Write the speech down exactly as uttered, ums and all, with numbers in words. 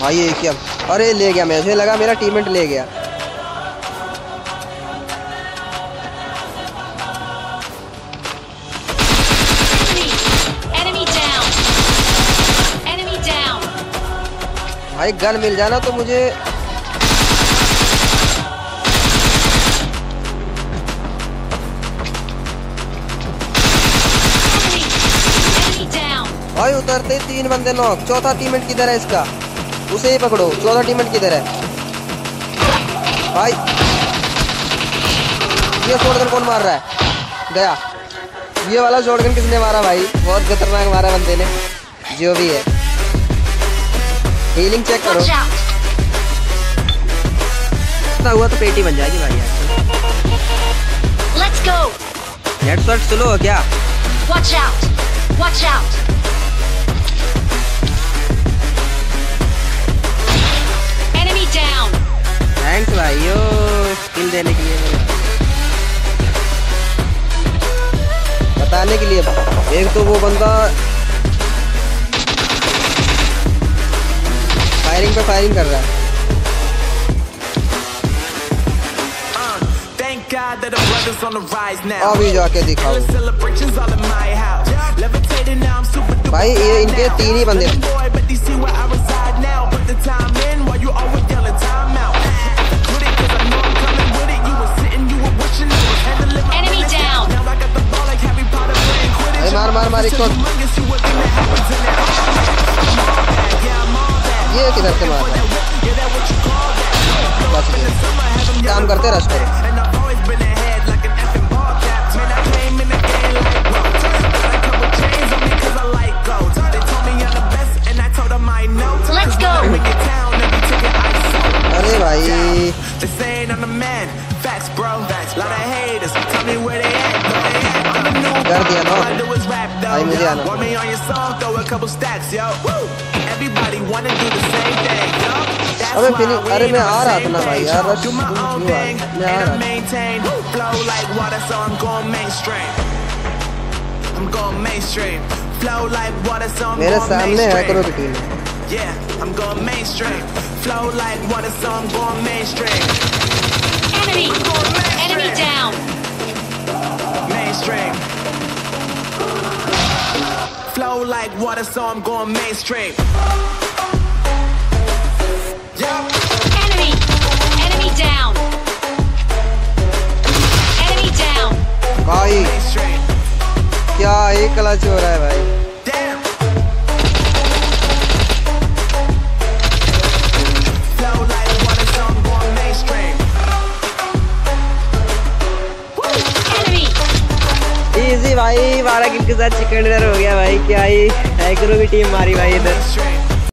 भाई ये क्या, अरे ले गया, मुझे लगा मेरा टीममेट ले गया। भाई गन मिल जाना तो मुझे भाई उतरते ही तीन बंदे नॉक। चौथा टीममेट किधर है इसका, उसे ही पकड़ो। चौथा टीममेट किधर है भाई, ये शॉटगन कौन मार रहा है? गया। ये वाला शॉटगन किसने मारा भाई? बहुत खतरनाक मारा बंदे ने। जो भी है हीलिंग चेक करो, इतना हुआ तो पेटी बन जाएगी भाई। Let's go. Net shot slow है क्या? Watch out, watch out. Enemy down. Thanks भाईओ स्किल देने के लिए, बताने के लिए। एक तो वो बंदा फायरिंग पे फायरिंग कर रहा है। अभी जाके दिखाओ भाई, ये इनके तीन ही बंदे। मार मार मार, एक ये किधर से मार रहा है? काम करते रश करो। अरे भाई कर दिया ना भाई, मुझे आना। अबे फिर अरे मैं आ रहा था ना भाई यार, बस मैं आ रहा था। मेरे सामने है करो की टीम। Flow like water, so I'm going mainstream. Yeah. Enemy, enemy down. Enemy down. भाई, क्या एक क्लच हो रहा है भाई? Damn. Flow like water, so I'm going mainstream. Enemy. Easy भाई, बारह किल के साथ चिकन डिनर हो गया भाई। क्या ही हैकरों की टीम मारी भाई इधर।